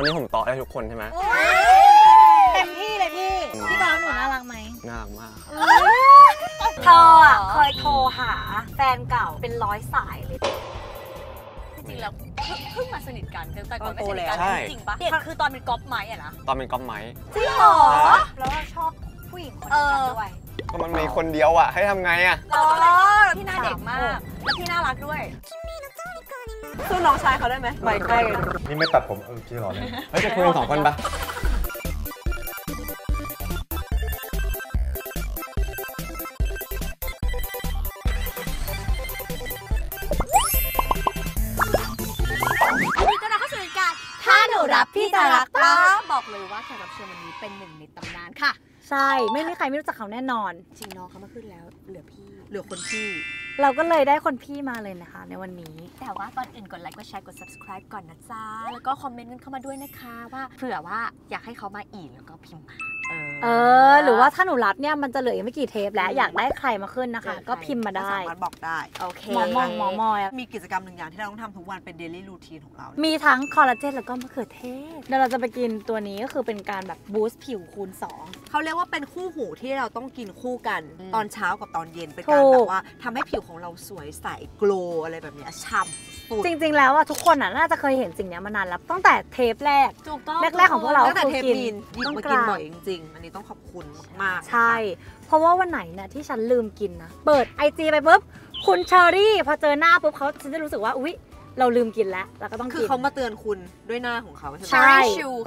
วันนี้ผมตอบได้ทุกคนใช่ไหมเต็มที่เลยพี่กาวหนูน่ารักไหมน่ารักมากเธออ่ะเคยโทรหาแฟนเก่าเป็นร้อยสายเลยจริงแล้วเพิ่งมาสนิทกันแต่ก่อนไม่สนิทกันจริงปะเด็กคือตอนเป็นก๊อปไม้อะนะตอนเป็นก๊อปไม้จริงเหรอแล้วชอบผู้หญิงคนนั้นด้วยก็มันมีคนเดียวอะให้ทำไงอะพี่น่าเด็กมากและพี่น่ารักด้วยสู้น้องชายเขาได้ไหมไปใกล้นี่ไม่ตัดผมจริงเหรอเนี่ยเฮ้ยจะคุยกันสองคนปะพี่จะรักป้าบอกเลยว่าแขกรับเชิญวันนี้เป็นหนึ่งในตำนานค่ะใช่ไม่มีใครไม่รู้จักเขาแน่นอนจริงน้องเขามาขึ้นแล้วเหลือพี่เหลือคนพี่เราก็เลยได้คนพี่มาเลยนะคะในวันนี้แต่ว่าก่อนอื่นกดไลค์กดแชร์กด subscribe ก่อนนะจ๊ะแล้วก็คอมเมนต์กันเข้ามาด้วยนะคะว่าเผื่อว่าอยากให้เขามาอีกแล้วก็พิมพ์มาหรือว่าถ้าหนูรับเนี่ยมันจะเหลืออีกไม่กี่เทปแล้วอยากได้ใครมาขึ้นนะคะก็พิมพ์มาได้สามารถบอกได้โอเคหมอมอยมีกิจกรรมหนึ่งอย่างที่เราต้องทำทุกวันเป็นเดลี่รูทีนของเรามีทั้งคอลลาเจนแล้วก็มะเขือเทศเดี๋ยวเราจะไปกินตัวนี้ก็คือเป็นการแบบบูสต์ผิวคูณ2เขาเรียกว่าเป็นคู่หูที่เราต้องกินคู่กันตอนเช้ากับตอนเย็นเป็นการแบบว่าทำให้ผิวของเราสวยใสโกลว์อะไรแบบนี้ช่ำจริงๆแล้วทุกคนน่าจะเคยเห็นสิ่งนี้มานานแล้วตั้งแต่เทปแรกของพวกเราตั้งแต่เทปกินต้องกินบ่อยจริงๆอันนี้ต้องขอบคุณมากใช่เพราะว่าวันไหนเนี่ยที่ฉันลืมกินนะเปิด IG ไปปุ๊บคุณเชอรี่พอเจอหน้าปุ๊บเขาฉันจะรู้สึกว่าอุ๊ยเราลืมกินแล้วเราก็ต้องกินคือเขามาเตือนคุณด้วยหน้าของเขาใช่ไหม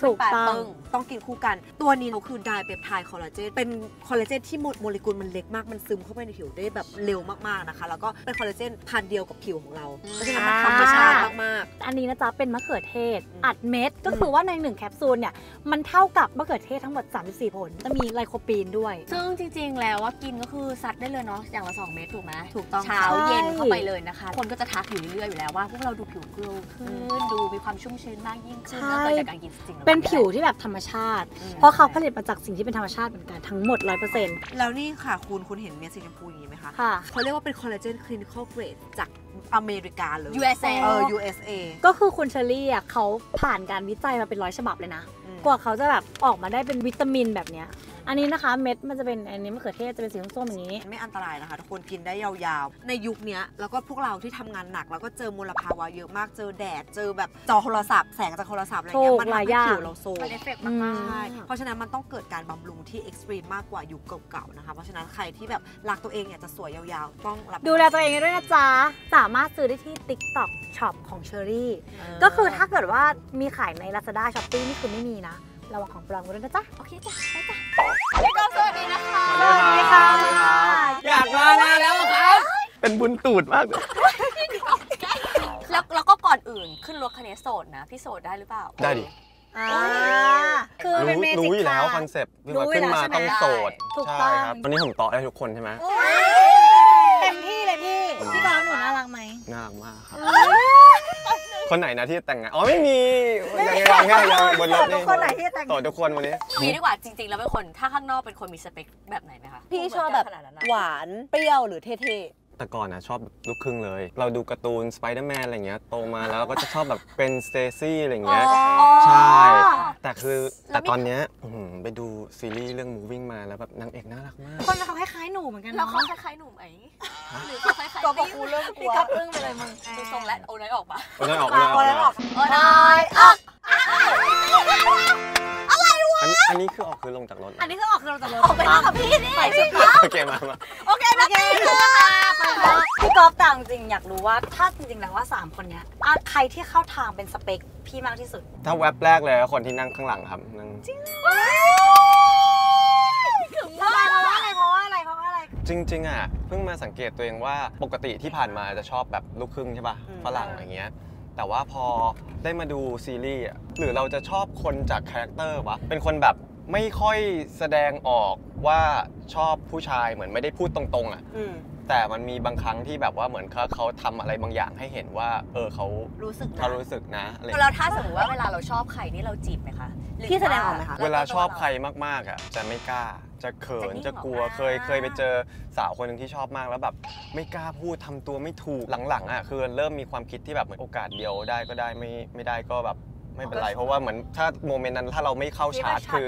ถูกต้องกินคู่กันตัวนี้เขาคือไดเปปไทด์คอลลาเจนเป็นคอลลาเจนที่โมเลกุลมันเล็กมากมันซึมเข้าไปในผิวได้แบบเร็วมากๆนะคะแล้วก็เป็นคอลลาเจนพันเดียวกับผิวของเราเพราะฉะนั้นมันธรรมชาติมากๆอันนี้นะจ๊ะเป็นมะเขือเทศอัดเม็ดก็คือว่าใน1แคปซูลเนี่ยมันเท่ากับมะเขือเทศทั้งหมด34ผลจะมีไลโคปีนด้วยซึ่งจริงๆแล้วว่ากินก็คือซัดได้เลยเนาะอย่างละ2 เม็ดถูกไหมถูกต้องเช้าเย็นเข้าไปเลยนะคะคนก็จะทักอยู่เรื่อยๆอยู่แล้วว่าพวกเราดูผิวกลวขึ้นดูมีความชุ่มชื้นมากยิ่งขึ้นแล้วเกิดจากการกินจริงเป็นผิวที่แบบธรรมชาติเพราะเขาผลิตมาจากสิ่งที่เป็นธรรมชาติเหมือนกันทั้งหมด 100% แล้วนี่ค่ะคุณเห็นเม็ดสีชมพูนี้ไหมคะเขาเรียกว่าเป็นคอลลาเจนคลินิคอลเกรดจากอเมริกาเลย USA USA ก็คือคุณเชอรี่อ่ะเขาผ่านการวิจัยมาเป็น100 ฉบับเลยนะกว่าเขาจะแบบออกมาได้เป็นวิตามินแบบเนี้ยอันนี้นะคะเม็ดมันจะเป็นอันนี้มะเขือเทศจะเป็นสีส้มๆอย่างนี้ไม่อันตรายนะคะทุกคนกินได้ยาวๆในยุคนี้แล้วก็พวกเราที่ทำงานหนักแล้วก็เจอมลภาวะเยอะมากเจอแดดเจอแบบจอโทรศัพท์แสงจากโทรศัพท์อะไรเงี้ยมันทำให้ผิวเราโซมเอฟเฟกต์มากใช่เพราะฉะนั้นมันต้องเกิดการบำรุงที่เอ็กซ์ตรีมมากกว่ายุคเก่าๆนะคะเพราะฉะนั้นใครที่แบบรักตัวเองอยากจะสวยยาวๆต้องรับดูแลตัวเองด้วยนะจ๊ะสามารถซื้อได้ที่ TikTok Shop ของเชอรี่ก็คือถ้าเกิดว่ามีขายใน Lazada Shopee นี่คือไม่มีนะระวังของปลอมกันด้วยนะจ๊ะโอเคจ้ะไปจ้ะพี่กอล์ฟสวัสดีนะคะสวัสดีค่ะอยากมาแล้วครับเป็นบุญตูดมากเลยแล้วก็ก่อนอื่นขึ้นรถคันนี้โสดนะพี่โสดได้หรือเปล่าได้ดิคือเป็นเมจิกรู้อยู่แล้วคอนเซ็ปต์ที่เราขึ้นมาต้องโสดใช่ครับวันนี้ผมต่อได้ทุกคนใช่ไหมเต็มที่เลยพี่กอล์ฟหนูน่ารักไหมน่ารักมากครับคนไหนนะที่แต่งงานอ๋อไม่มียังบนรถนี่คนไหนที่แต่งต่อทุกคนวันนี้มีดีกว่าจริงๆแล้วเป็นคนถ้าข้างนอกเป็นคนมีสเปคแบบไหนไหมคะพี่ชอบแบบหวานเปรี้ยวหรือเท่ๆแต่ก่อนนะชอบลูกครึ่งเลยเราดูการ์ตูนสไปเดอร์แมนอะไรเงี้ยโตมาแล้วก็จะชอบแบบเป็นสเตซี่อะไรเงี้ยใช่แต่ตอนเนี้ยไปดูซีรีส์เรื่อง Moving มาแล้วแบบนางเอกน่ารักมากคนเขาคล้ายๆหนูเหมือนกันแล้วเขาคล้ายๆหนูไหมหรือเขาคล้ายๆก็บอกกูเริ่มกลัวกับเรื่องไปเลยมึงดูทรงและโอ้ยออกปะโอ้ยออกโอ้ยออกอะไรวะอันนี้คือออกคือลงจากรถอันนี้คือออกคือลงจากรถออกไปนั่งกับพี่นี่โอเคมาโอเคโอเคพี่กอล์ฟต่างจริงอยากรู้ว่าถ้าจริงๆแล้วว่า3คนเนี้ยใครที่เข้าทางเป็นสเปคพี่มากที่สุดถ้าแวบแรกเลยคนที่นั่งข้างหลังครับนั่งจริงเพราะอะไรจริงๆอ่ะเพิ่งมาสังเกตตัวเองว่าปกติที่ผ่านมาจะชอบแบบลูกครึ่งใช่ป่ะฝรั่งอะไรเงี้ยแต่ว่าพอได้มาดูซีรีส์หรือเราจะชอบคนจากคาแรคเตอร์วะเป็นคนแบบไม่ค่อยแสดงออกว่าชอบผู้ชายเหมือนไม่ได้พูดตรงๆอ่ะแต่มันมีบางครั้งที่แบบว่าเหมือนเขาทำอะไรบางอย่างให้เห็นว่าเขารู้สึกนะเราถ้าสมมติว่าเวลาเราชอบใครนี่เราจีบไหมคะพี่แสดงออกไหมคะเวลาชอบใครมากๆอ่ะจะไม่กล้าจะเขินจะกลัวเคยไปเจอสาวคนหนึ่งที่ชอบมากแล้วแบบไม่กล้าพูดทำตัวไม่ถูกหลังๆอ่ะคือเริ่มมีความคิดที่แบบเหมือนโอกาสเดียวได้ก็ได้ไม่ได้ก็แบบ ไม่เป็นไรเพราะว่าเหมือนถ้าโมเมนต์นั้นถ้าเราไม่เข้าชาร์จคือ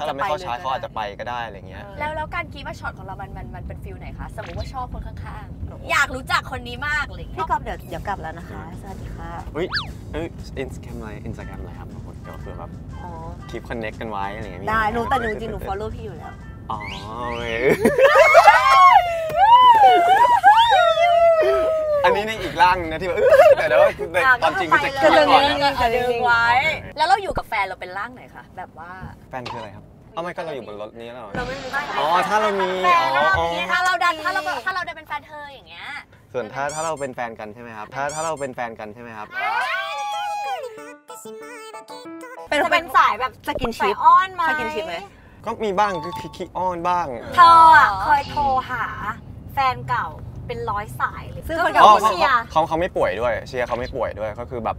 ถ้าเราไม่เข้าชาร์จเขาอาจจะไปก็ได้อะไรเงี้ยแล้วการคิดว่าช็อตของเรามันเป็นฟิลไหนคะสมมติว่าชอบคนข้างๆอยากรู้จักคนนี้มากเลยพี่กอล์ฟเดี๋ยวกลับแล้วนะคะสวัสดีค่ะอินสตาแกรมอะไรครับผมก็คือแบบคลิปคอนเน็กกันไว้อะไรเงี้ยได้รู้แต่หนูจริงหนูฟอลโล่พี่อยู่แล้วอ๋ออันนี้ในอีกร่างนะที่แบบแต่เดี๋ยวตอนจริงก็จะเลื่อนไว้แล้วเราอยู่กับแฟนเราเป็นร่างไหนคะแบบว่าแฟนคืออะไรครับเอาไม่ก็เราอยู่บนรถนี้เราไม่มีบ้านอ๋อถ้าเรามีถ้าเราได้เป็นแฟนเธออย่างเงี้ยส่วนถ้าเราเป็นแฟนกันใช่ไหมครับถ้าเราเป็นแฟนกันใช่ไหมครับเป็นสายแบบสกินชิปอ้อนไหมสกินชิปไหมก็มีบ้างก็ขี้อ้อนบ้างเธอเคยโทรหาแฟนเก่าเป็นร้อยสายเลยซึ่งคนเก่าเชียร์เขาไม่ป่วยด้วยเชียร์เขาไม่ป่วยด้วยก็คือแบบ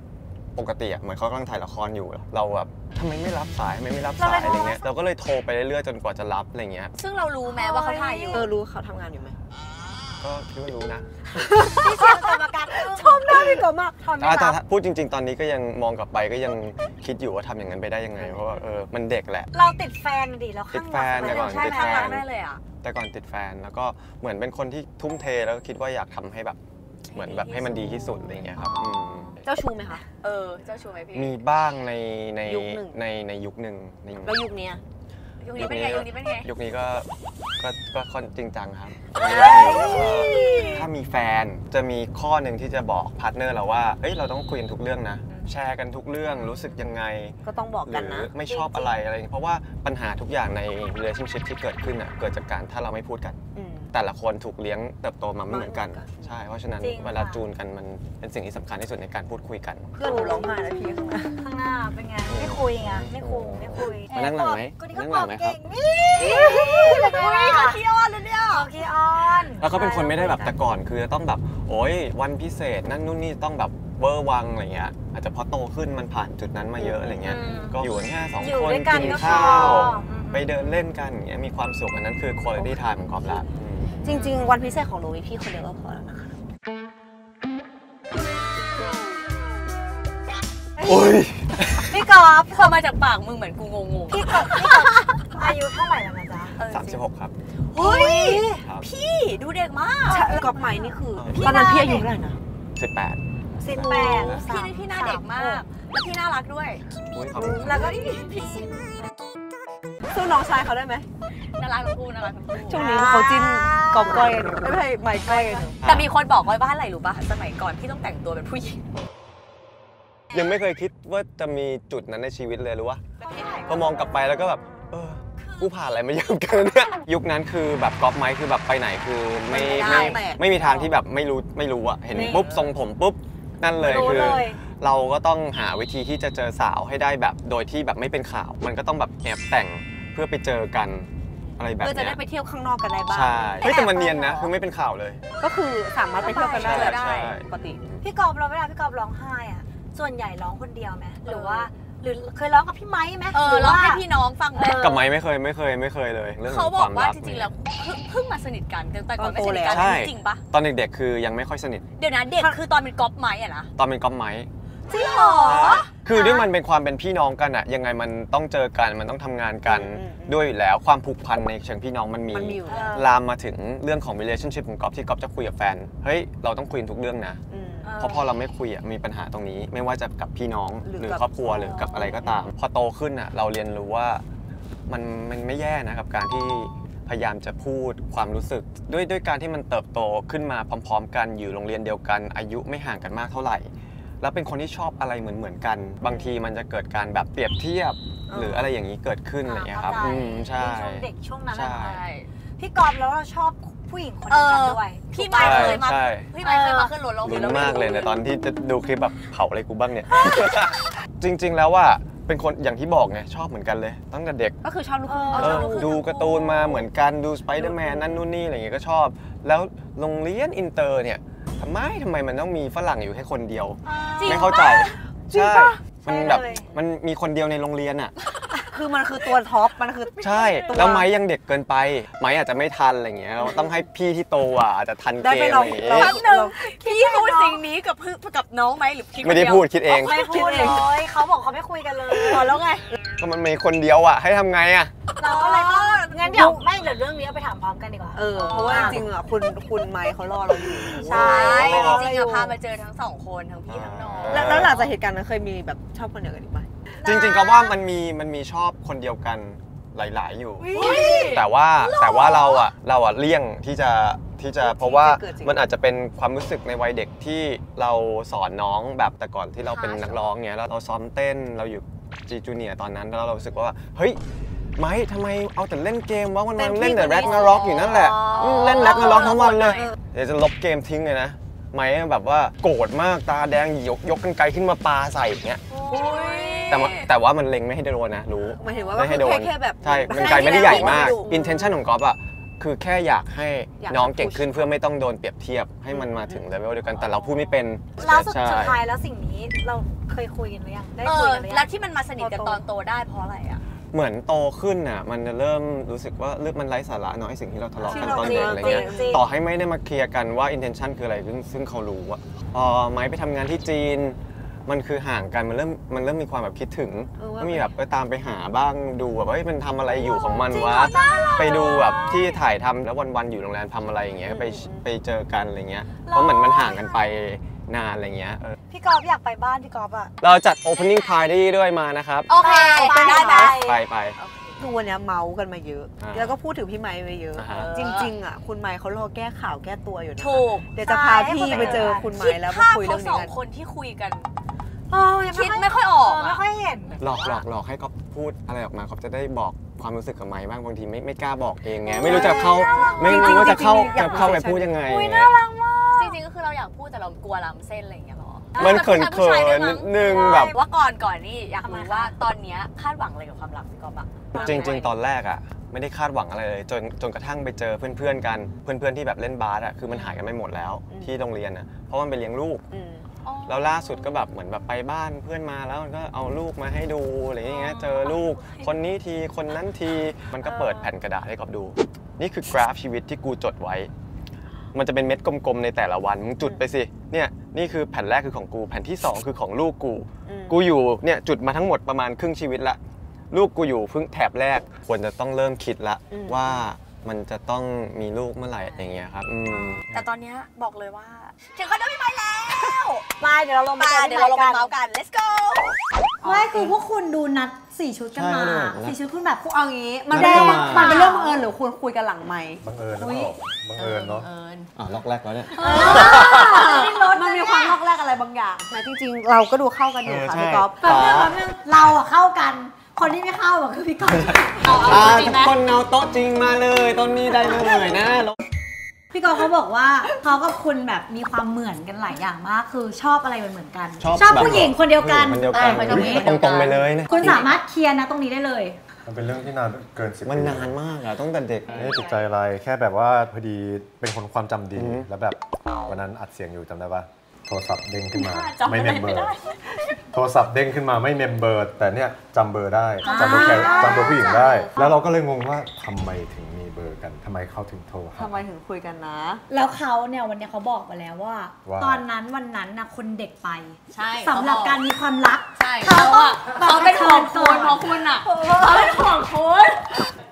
ปกติเหมือนเขากำลังถ่ายละครอยู่เราแบบทำไมไม่รับสายไม่รับสายอะไรเงี้ยเราก็เลยโทรไปเรื่อยๆจนกว่าจะรับอะไรเงี้ยซึ่งเรารู้ไหมว่าเขาถ่ายอยู่รู้เขาทำงานอยู่ไหมก็คิดว่ารู้นะที่เชียร์กรรมการชมได้พี่กอล์ฟมากแต่พูดจริงๆตอนนี้ก็ยังมองกลับไปก็ยังคิดอยู่ว่าทำอย่างนั้นไปได้ยังไงเพราะว่ามันเด็กแหละเราติดแฟนดิเราติดแฟนแต่ก่อนติดแฟนเลยอ่ะแต่ก่อนติดแฟนแล้วก็เหมือนเป็นคนที่ทุ่มเทแล้วก็คิดว่าอยากทำให้แบบเหมือนแบบให้มันดีที่สุดอะไรเงี้ยครับเจ้าชู้ไหมคะเจ้าชู้ไหมพี่มีบ้างในยุคหนึ่งแล้วยุคนี้ยุคนี้เป็นไงยุคนี้ก็ค่อนจริงจังครับถ้ามีแฟนจะมีข้อหนึ่งที่จะบอกพาร์ทเนอร์เราว่าเอ้ยเราต้องคุยกันทุกเรื่องนะแชร์กันทุกเรื่องรู้สึกยังไงก็ต้องบอกกันนะไม่ชอบอะไรเพราะว่าปัญหาทุกอย่างใน relationship ที่เกิดขึ้นอ่ะเกิดจากการถ้าเราไม่พูดกันแต่ละคนถูกเลี้ยงเติบโตมาไม่เหมือนกันใช่เพราะฉะนั้นเวลาจูนกันมันเป็นสิ่งที่สำคัญที่สุดในการพูดคุยกันเพื่อนหนูร้องไห้แล้วพี่ข้างหน้าเป็นไงไม่คุยไงไม่คุยมานั่งหลังไหมนั่งหลังไหมครับเขาขี้อ้อนเลยเนี่ยขี้อ้อนแล้วเขาเป็นคนไม่ได้แบบแต่ก่อนคือต้องแบบโอ๊ยวันพิเศษนั่นนู่นนี่ต้องแบบเบอร์วังอะไรเงี้ยอาจจะพอโตขึ้นมันผ่านจุดนั้นมาเยอะอะไรเงี้ยก็อยู่แค่2 คนกินข้าวไปเดินเล่นกันเงี้ยมีความสุขอันนั้นคือquality timeของครอบครัวจริงๆวันพิเศษของหนูมีพี่คนเดียวก็พอแล้วนะคะโอ้ยพี่กอล์ฟพอมาจากปากมึงเหมือนกูงงๆพี่กอล์ฟอายุเท่าไหร่แล้วนะจ๊ะ36ครับเฮ้ยพี่ดูเด็กมากกอล์ฟใหม่นี่คือตอนนั้นพี่อายุเท่าไหร่นะ18พี่หน้าเด็กมากแล้วพี่น่ารักด้วยแล้วก็พี่สู้น้องชายเขาได้ไหมน่ารักทั้งคู่ช่วงนี้เขาจิ้นกอล์ฟก้อยไม่ใช่ไม้ก้อยแต่มีคนบอกก้อยว่าอะไรรู้ป่ะสมัยก่อนพี่ต้องแต่งตัวเป็นผู้หญิงยังไม่เคยคิดว่าจะมีจุดนั้นในชีวิตเลยหรือวะพอมองกลับไปแล้วก็แบบกูผ่านอะไรมาเยอะกันเนี่ยยุคนั้นคือแบบกอล์ฟไม้คือแบบไปไหนคือไม่มีทางที่แบบไม่รู้อะเห็นปุ๊บทรงผมปุ๊บนั่นเลยคือเราก็ต้องหาวิธีที่จะเจอสาวให้ได้แบบโดยที่แบบไม่เป็นข่าวมันก็ต้องแบบแอบแต่งเพื่อไปเจอกันอะไรแบบนี้จะได้ไปเที่ยวข้างนอกกันได้บ้างใช่แต่มันเนียนนะคือไม่เป็นข่าวเลยก็คือสามารถไปเที่ยวกันได้ปกติพี่กอล์ฟเราเวลาพี่กอล์ฟร้องไห้อะส่วนใหญ่ร้องคนเดียวไหมหรือเคยร้องกับพี่ไม้ไหมร้องให้พี่น้องฟังไหมกับไม้ไม่เคยเลยเรื่องความรักเขาบอกว่าจริงๆแล้วเพิ่งมาสนิทกันแต่ก่อนไม่สนิทกันจริงปะตอนเด็กๆคือยังไม่ค่อยสนิทเดี๋ยวนะเด็กคือตอนเป็นกอล์ฟไม้อะนะตอนเป็นกอล์ฟไม้จริงหรอคือด้วยมันเป็นความเป็นพี่น้องกันอะยังไงมันต้องเจอกันมันต้องทำงานกันด้วยอยู่แล้วความผูกพันในเชิงพี่น้องมันมีลามมาถึงเรื่องของ relationship ของกอล์ฟที่กอล์ฟจะคุยกับแฟนเฮ้ยเราต้องคุยทุกเรื่องนะเพราะพอเราไม่คุยมีปัญหาตรงนี้ไม่ว่าจะกับพี่น้องหรือครอบครัวหรือกับอะไรก็ตามพอโตขึ้นอ่ะเราเรียนรู้ว่ามันไม่แย่นะกับการที่พยายามจะพูดความรู้สึกด้วยการที่มันเติบโตขึ้นมาพร้อมๆกันอยู่โรงเรียนเดียวกันอายุไม่ห่างกันมากเท่าไหร่แล้วเป็นคนที่ชอบอะไรเหมือนกันบางทีมันจะเกิดการแบบเปรียบเทียบหรืออะไรอย่างนี้เกิดขึ้นอะไรอย่างนี้ครับใช่เด็กช่วงนั้นพี่กอล์ฟแล้วเราชอบผู้หญิงคนนั้นด้วยพี่ไมค์เคยมาขึ้นรถเราลุ้นมากเลยในตอนที่จะดูคลิปแบบเผาอะไรกูบ้างเนี่ยจริงๆแล้วว่าเป็นคนอย่างที่บอกไงชอบเหมือนกันเลยตั้งแต่เด็กก็คือชอบลูกดูการ์ตูนมาเหมือนกันดูสไปเดอร์แมนนั่นนู่นนี่อะไรอย่างเงี้ยก็ชอบแล้วโรงเรียนอินเตอร์เนี่ยทำไมมันต้องมีฝรั่งอยู่แค่คนเดียวไม่เข้าใจใช่มันแบบมันมีคนเดียวในโรงเรียนอ่ะ คือมันคือตัวท็อปมันคือใช่แล้วไม้ยังเด็กเกินไปไม้อาจจะไม่ทันอะไรเงี้ยต้องให้พี่ที่โตอ่ะอาจจะทันเกมอะไรอย่างเงี้ยครั้งนึงพี่พูดสิ่งนี้กับน้องไหมหรือคิดไม่ได้พูดคิดเองไม่พูดเลยเขาบอกเขาไม่คุยกันเลยพอแล้วไงก็มันมีคนเดียวอ่ะให้ทำไงอ่ะเราก็เลยก็งั้นเดี๋ยวไม่เดี๋ยวเรื่องนี้ไปถามพร้อมกันดีกว่าเพราะว่าจริงๆอ่ะคุณไม้เขารอเราอยู่ใช่จริงๆพามาเจอทั้งสองคนทั้งพี่ทั้งน้องแล้วหลังจากเหตุการณ์นั้นเคยมีแบบชอบคนเดียวกันอีกไหมจริงๆก็ว่ามันมีชอบคนเดียวกันหลายๆอยู่แต่ว่าเราอ่ะเลี่ยงที่จะเพราะว่ามันอาจจะเป็นความรู้สึกในวัยเด็กที่เราสอนน้องแบบแต่ก่อนที่เราเป็นนักร้องเนี้ยแล้วเราซ้อมเต้นเราอยู่จีจูเนียตอนนั้นแล้วเรารู้สึกว่าเฮ้ยไม้ทำไมเอาแต่เล่นเกมวะวันๆเล่นแต่แร็กนาร็อกอยู่นั่นแหละเล่นแร็กนาร็อกทั้งวันเลยเดี๋ยวจะลบเกมทิ้งเลยนะไม้แบบว่าโกรธมากตาแดงยกกรรไกรขึ้นมาปาใส่อย่างเงี้ยแต่ว่ามันเล็งไม่ให้โดนนะรู้ไม่ให้โดนใช่มันไกลไม่ได้ใหญ่มาก intention ของกอล์ฟอ่ะคือแค่อยากให้น้องเก่งขึ้นเพื่อไม่ต้องโดนเปรียบเทียบให้มันมาถึงเลเวลเดียวกันแต่เราพูดไม่เป็นแล้วสุดท้ายแล้วสิ่งนี้เราเคยคุยกันหรือยังได้คุยกันหรือยังแล้วที่มันมาสนิทกันตอนโตได้เพราะอะไรอ่ะเหมือนโตขึ้นน่ะมันจะเริ่มรู้สึกว่าเรื่องมันไร้สาระเนาะไอ้สิ่งที่เราทะเลาะกันตอนเด็กอะไรเงี้ยต่อให้ไม่ได้มาเคลียร์กันว่า intention คืออะไรซึ่งเขารู้ว่าอ๋อไม้ไปทำงานที่จีนมันคือห่างกันมันเริ่มมีความแบบคิดถึงก็มีแบบไปตามไปหาบ้างดูแบบว่ามันทำอะไรอยู่ของมันวะไปดูแบบที่ถ่ายทำแล้ววันๆอยู่โรงแรมทำอะไรอย่างเงี้ยไปเจอกันอะไรเงี้ยเพราะเหมือนมันห่างกันไปนานอะไรเงี้ยพี่กอล์ฟอยากไปบ้านพี่กอล์ฟอ่ะเราจัด opening party ด้วยมานะครับโอเคไปคือวันนี้เมากันมาเยอะแล้วก็พูดถึงพี่ไมค์ไปเยอะจริงๆอ่ะคุณไมค์เขารอแก้ข่าวแก้ตัวอยู่นะเดี๋ยวจะพาพี่ไปเจอคุณไมค์แล้วมาคุยเรื่องนี้กันคนที่คุยกันคิดไม่ค่อยออกไม่ค่อยเห็นหลอกให้ก๊อฟพูดอะไรออกมาก๊อฟจะได้บอกความรู้สึกกับไมค์บ้างบางทีไม่กล้าบอกเองไงไม่รู้จะเข้าไม่รู้ว่าจะเข้าไปพูดยังไงน่ารักมากจริงๆก็คือเราอยากพูดแต่เรากลัวล้ำเส้นอะไรอย่างเงี้ยหรอมันเขินนึงแบบว่าก่อนนี่อยากรู้ว่าตอนเนี้ยคาดหวังอะไรกับความรักพี่ก๊อฟบ้างจริงๆตอนแรกอ่ะไม่ได้คาดหวังอะไรเลยจนกระทั่งไปเจอเพื่อนกันเพื่อนที่แบบเล่นบาสอ่ะคือมันหายกันไม่หมดแล้วที่โรงเรียนอ่ะเพราะมันไปเลี้ยงลูกแล้วล่าสุดก็แบบเหมือนแบบไปบ้านเพื่อนมาแล้วมันก็เอาลูกมาให้ดูอะไรอย่างเงี้ยเจอลูกคนนี้ทีคนนั้นทีมันก็เปิดแผ่นกระดาษให้กอบดูนี่คือกราฟชีวิตที่กูจดไว้มันจะเป็นเม็ดกลมๆในแต่ละวันมึงจุดไปสิเนี่ยนี่คือแผ่นแรกคือของกูแผ่นที่2คือของลูกกูอยู่เนี่ยจุดมาทั้งหมดประมาณครึ่งชีวิตละลูกกูอยู่เพิ่งแถบแรกควรจะต้องเริ่มคิดละว่ามันจะต้องมีลูกเมื่อไหร่อย่างเงี้ยครับแต่ตอนนี้บอกเลยว่าถึงก็ได้พี่ไมค์แล้วมาเดี๋ยวเราลงมาเดี๋ยวเราลงมาเมาส์กัน let's go ไม่คือพวกคุณดูนัด4ชุดกันมา4ชุดคุณแบบพวกเอางี้มันได้มันเป็นเรื่องบังเอิญหรือคุณคุยกันหลังไมค์บังเอิญเนาะล็อกแรกแล้วเนี่ยมันมีความล็อกแรกอะไรบางอย่างแต่จริงๆเราก็ดูเข้ากันอยู่ค่ะพี่ก๊อฟเราอะเข้ากันคนที่ไม่เข้าอ่ะคือพี่กอล์ฟคนเอาโต๊ะจริงมาเลยตอนนี้ได้มาเลยนะพี่กอล์ฟเขาบอกว่าเขากับคุณแบบมีความเหมือนกันหลายอย่างมากคือชอบอะไรเหมือนกันชอบผู้หญิงคนเดียวกันตรงไปเลยนะคุณสามารถเคลียร์นะตรงนี้ได้เลยมันเป็นเรื่องที่นานเกิน10 ปีมันนานมากอะตั้งแต่เด็กไม่ได้ติดใจอะไรแค่แบบว่าพอดีเป็นคนความจำดีแล้วแบบวันนั้นอัดเสียงอยู่จำได้ปะโทรศัพท์เด้งขึ้นมาไม่เมมเบอร์โทรศัพท์เด้งขึ้นมาไม่เมมเบอร์แต่เนี่ยจำเบอร์ได้จำเบอร์ผู้หญิงได้แล้วเราก็เลยงงว่าทำไมถึงมีเบอร์กันทำไมเขาถึงโทรทำไมถึงคุยกันนะแล้วเขาเนี่ยวันนี้เขาบอกมาแล้วว่าตอนนั้นวันนั้นนะคนเด็กไปใช่สำหรับการมีความรักเขาเป็นของคุณของคุณอ่ะเขาเป็นของคุณ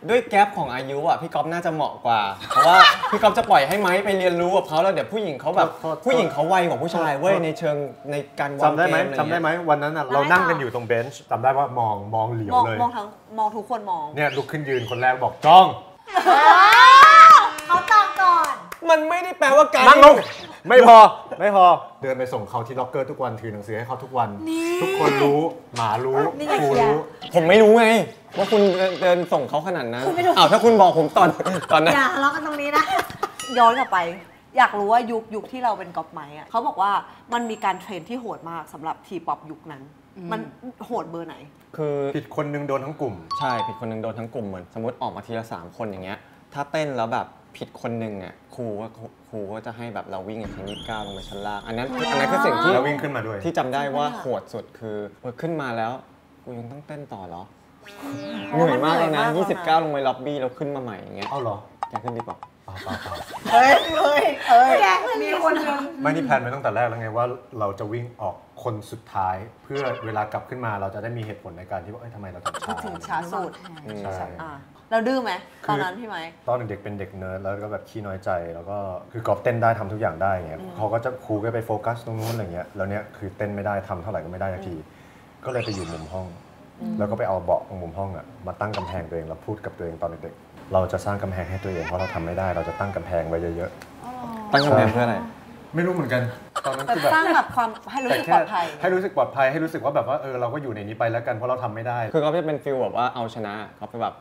ด้วยแก๊ปของอายุอ่ะพี่ก๊อฟน่าจะเหมาะกว่าเพราะว่าพี่ก๊อฟจะปล่อยให้ไม้ไปเรียนรู้กับเขาแล้วเดี๋ยวผู้หญิงเขาแบบผู้หญิงเขาไวกว่าผู้ชายเว้ยในเชิงในการวางเกมจำได้ไหมวันนั้นเรานั่งกันอยู่ตรงเบนช์จำได้ว่ามองเหลียวเลยมองทุกคนมองเนี่ยลุกขึ้นยืนคนแรกบอกจ้องเขาตอบก่อนมันไม่ได้แปลว่าการนั่งลงไม่พอเดินไปส่งเขาที่ล็อกเกอร์ทุกวันถือหนังสือให้เขาทุกวันทุกคนรู้หมารู้ครูรู้ผมไม่รู้ไงว่าคุณเดินส่งเขาขนาดนั้นอ้าวถ้าคุณบอกผมตอนนั้นอย่าทะเลาะกันตรงนี้นะย้อนกลับไปอยากรู้ว่ายุคที่เราเป็นก๊อปไมค์อ่ะเขาบอกว่ามันมีการเทรนที่โหดมากสำหรับทีป๊อปยุคนั้นมันโหดเบอร์ไหนคือผิดคนนึงโดนทั้งกลุ่มใช่ผิดคนนึงโดนทั้งกลุ่มเหมือนสมมติออกมาทีละ3 คนอย่างเงี้ยถ้าเต้นแล้วแบบผิดคนหนึ่งอ่ะครูก็จะให้แบบเราวิ่งอย่าง29ลงไปชั้นล่างอันนั้นคือสิ่งที่เราวิ่งขึ้นมาด้วยที่จำได้ว่าโหดสุดคือขึ้นมาแล้วกูยังต้องเต้นต่อเหรอ เหนื่อยมากแล้วนะ29ลงไปล็อบบี้แล้วขึ้นมาใหม่อย่างเงี้ยเอาหรออยากขึ้นดีกว่าเฮ้ยมีคนนึงไม่นี่แพลนไว้ตั้งแต่แรกแล้วไงว่าเราจะวิ่งออกคนสุดท้ายเพื่อเวลากลับขึ้นมาเราจะได้มีเหตุผลในการที่ว่าทำไมเราถึงช้าสุดเราดื้อไหมตอนนั้นพี่ไหมตอนเด็กๆเป็นเด็กเนิร์ดแล้วก็แบบขี้น้อยใจแล้วก็คือกอล์ฟเต้นได้ทำทุกอย่างได้เงี้ยเขาก็จะครูก็ไปโฟกัสตรงนู้นอะไรเงี้ยแล้วเนี้ยคือเต้นไม่ได้ทำเท่าไหร่ก็ไม่ได้สักทีก็เลยไปอยู่มุมห้องแล้วก็ไปเอาเบาะตรงมุมห้องอ่ะมาตั้งกำแพงตัวเองแล้วพูดกับตัวเองตอนเด็กๆเราจะสร้างกำแพงให้ตัวเองเพราะเราทำไม่ได้เราจะตั้งกำแพงไว้เยอะๆตั้งกำแพงเพื่ออะไรไม่รู้เหมือนกันตอนนั้นคือแบบสร้างแบบความให้รู้สึกปลอดภัยให้รู้สึกว่าแบบว่าเราก็อยู่ในนี้ไปแล้วกันเพราะเราทำไม่ได้คือเขาจะเป็นฟีลแบบว่าเอาชนะเขาไปแบบ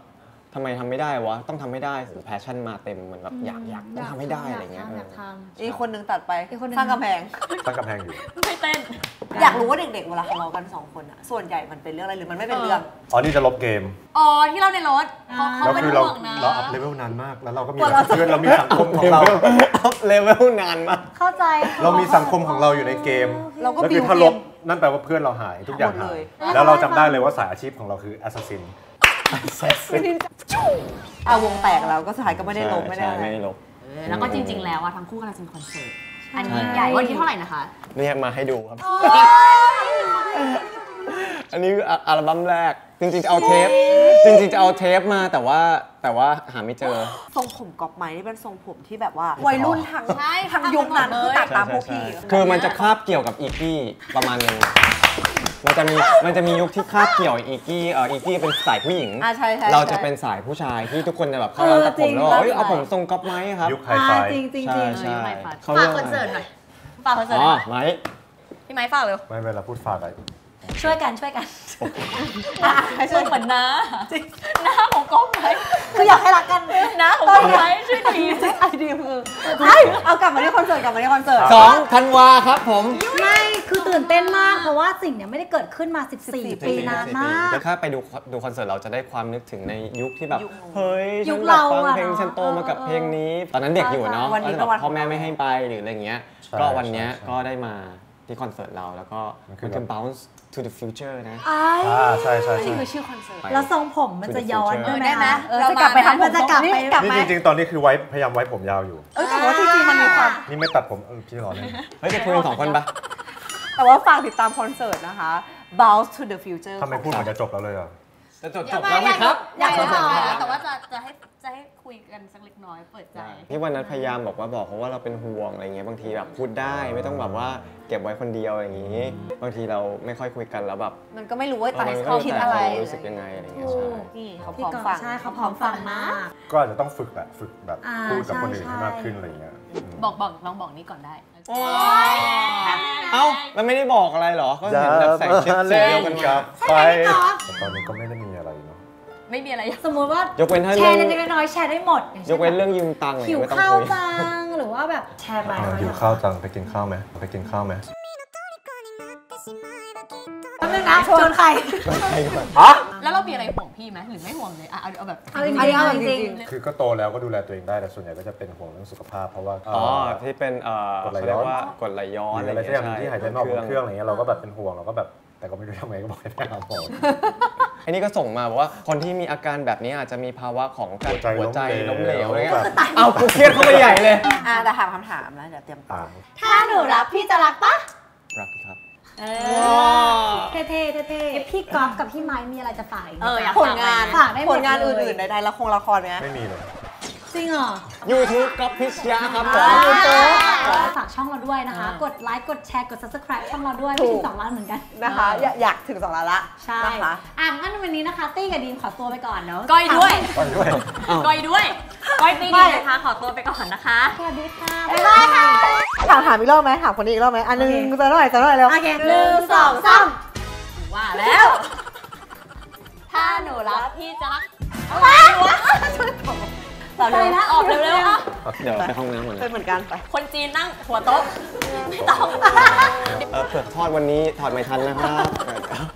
ทำไมทำไม่ได้วะต้องทำไม่ได้แพชชั่นมาเต็มเหมือนแบบอยากต้องทำให้ได้อะไรเงี้ยอีกคนหนึ่งตัดไปสร้างกำแพงอยู่ไม่เต้นอยากรู้ว่าเด็กๆเวลาทะเลาะกัน2คนอะส่วนใหญ่มันเป็นเรื่องอะไรหรือมันไม่เป็นเรื่องอ๋อนี่จะลบเกมอ๋อที่เราในรถแล้วคือเราอัพเลเวลนานมากแล้วเราก็มีเพื่อนเรามีสังคมของเราอัพเลเวลนานมากเข้าใจเรามีสังคมของเราอยู่ในเกมแล้วคือถ้าลบนั่นแปลว่าเพื่อนเราหายทุกอย่างหายแล้วเราจำได้เลยว่าสายอาชีพของเราคือแอสซัสซินวงแตกแล้วก็สุดท้ายก็ไม่ได้ลบแล้วก็จริงๆแล้วทั้งคู่กำลังจะมีคอนเสิร์ตอันนี้ใหญ่วันที่เท่าไหร่นะคะเนี่ยมาให้ดูครับอันนี้อัลบั้มแรกจริงๆจะเอาเทปมาแต่ว่าหาไม่เจอทรงผมกอบไม้นี่เป็นทรงผมที่แบบว่าวัยรุ่นทั้งยุคนั้นคือตัดตามพวกพี่คือมันจะคาบเกี่ยวกับอีกี้ประมาณนึงมันจะมียุคที่คาบเกี่ยวอีกี้เป็นสายผู้หญิงเราจะเป็นสายผู้ชายที่ทุกคนจะแบบเข้าร้านตัดผมแล้วเอาผมทรงก๊อปไม้ครับยุคไฮไฟใช่ฝากคอนเสิร์ตหน่อยฝากคอนเสิร์ตไม้พี่ไม้ฝากเร็วไม่เวลาพูดฝากอะไรช่วยกันช่วยเหมือนน้าของก๊อปไม้คืออยากให้รักกันน้าของก๊อปไม้ช่วยทีไอเดียมือเอากลับมาที่คอนเสิร์ต2 ธันวาครับผมคือตื่นเต้นมากเพราะว่าสิ่งเนี้ยไม่ได้เกิดขึ้นมา14 ปีนานมากแล้วถ้าไปดูคอนเสิร์ตเราจะได้ความนึกถึงในยุคที่แบบเฮ้ยฉันอยากฟังเพลงฉันโตมากับเพลงนี้ตอนนั้นเด็กอยู่เนาะพ่อแม่ไม่ให้ไปหรืออะไรเงี้ยก็วันเนี้ยก็ได้มาที่คอนเสิร์ตเราแล้วก็มันคือ bounce to the future นะใช่นี่คือชื่อคอนเสิร์ตแล้วทรงผมมันจะย้อนได้ไหมเรากลับไปทำนี่จริงๆตอนนี้คือไว้พยายามไว้ผมยาวอยู่แต่ว่าจริงๆมันมีความนี่ไม่ตัดผมพี่หล่อเลยเฮ้ยจะคุยกัน2 คนปะแต่ว่าฝากติดตามคอนเสิร์ตนะคะ Bounce to the Future ทำไมพูดเหมือนจะจบแล้วเลยอ่ะจะจบแล้วไหมครับยังไม่จบแต่ว่าจะให้คุยกันสักเล็กน้อยเปิดใจที่วันนั้นพยายามบอกเขาว่าเราเป็นห่วงอะไรเงี้ยบางทีแบบพูดได้ไม่ต้องแบบว่าเก็บไว้คนเดียวอย่างงี้บางทีเราไม่ค่อยคุยกันแล้วแบบมันก็ไม่รู้ว่าตอนนี้เขาคิดอะไรรู้สึกยังไงอะไรเงี้ยนี่เขาพร้อมฟังใช่เขาพร้อมฟังนะก็อาจจะต้องฝึกแบบพูดกับคนอื่นให้มากขึ้นอะไรเงี้ยบอกลองบอกนี้ก่อนได้เอ้ามันไม่ได้บอกอะไรหรอก็เห็นแบบใส่เช็ดเสื้อเดียวกันกับไปตอนนี้ก็ไม่ได้มีอะไรเนาะไม่มีอะไรสมมติว่าแชร์เล็กๆน้อยๆแชร์ได้หมดยกเว้นเรื่องยืมตังค์หิวข้าวจังหรือว่าแบบแชร์ไปหิวข้าวจังไปกินข้าวไหมแล้วนึงนะชวนใครฮะแล้วเรามีอะไรห่วงพี่ไหมหรือไม่ห่วงเลยอ่ะเอาแบบเอาจริงคือก็โตแล้วก็ดูแลตัวเองได้แต่ส่วนใหญ่ก็จะเป็นห่วงเรื่องสุขภาพเพราะว่าที่เป็นกดไหลย้อนอะไรที่หายใจนอกเครื่องอะไรเงี้ยเราก็แบบเป็นห่วงเราก็แบบแต่ก็ไม่รู้ทำไมก็บอกให้แพทย์เอาบอกอันนี้ก็ส่งมาบอกว่าคนที่มีอาการแบบนี้อาจจะมีภาวะของหัวใจล้มเหลวอะไรเงี้ยเอากูเครียดเข้าไปใหญ่เลยแต่ถามคำถามนะเดี๋ยวเตรียมตัวถ้าหนูรักพี่จะรักปะรักครับเท่พี่ก๊อฟกับพี่ไม้มีอะไรจะฝากอีกผลงานอื่นๆใดๆละครไหมไม่มีเลยจริงเหรอ YouTube ก๊อฟพิชยาครับฝากช่องเราด้วยนะคะกดไลค์กดแชร์กด Subscribe ช่องเราด้วยไม่ถึง2 ล้านเหมือนกันนะคะอยากถึง2 ล้านละใช่นะคะงั้นวันนี้นะคะตี้กับดีมขอตัวไปก่อนเนาะก้อยตี้ดีนะคะขอตัวไปก่อนนะคะสวัสดีค่ะบ๊ายบายค่ะถามอีกรอบไหมถามคนนี้อีกรอบไหมอันหนึ่งจะหน่อยแล้วโอเค1 2 3ว่าแล้วถ้าหนูรักพี่จะรักเราเลยนะออกเร็วๆเดี๋ยวไปห้องน้ำเหมือนกันไปคนจีนนั่งหัวโต๊ะไม่ต้องเปิดทอดวันนี้ถอดไม่ทันนะครับ